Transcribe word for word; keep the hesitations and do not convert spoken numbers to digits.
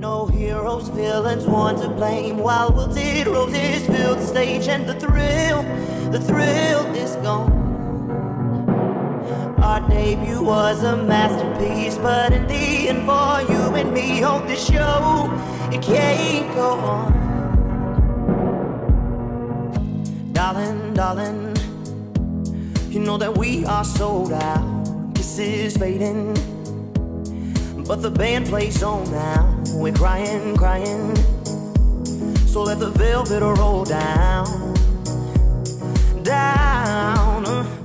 No heroes, villains, one to blame. While wilted roses fill the stage, and the thrill, the thrill is gone. Our debut was a masterpiece, but in the end, for you and me, hope this show, it can't go on. Darling, darling, you know that we are sold out. Kisses fading, but the band plays on now. We're crying, crying, so let the velvet roll down, down.